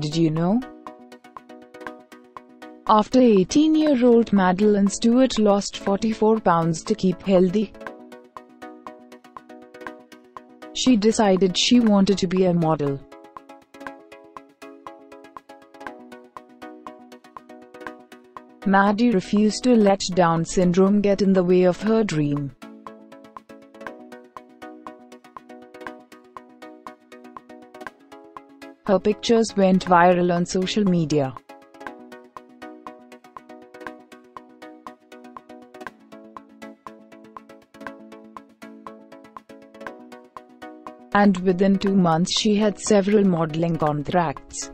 Did you know? After 18-year-old Madeline Stuart lost 44 pounds to keep healthy, she decided she wanted to be a model. Maddie refused to let Down syndrome get in the way of her dream. Her pictures went viral on social media. And within 2 months she had several modeling contracts.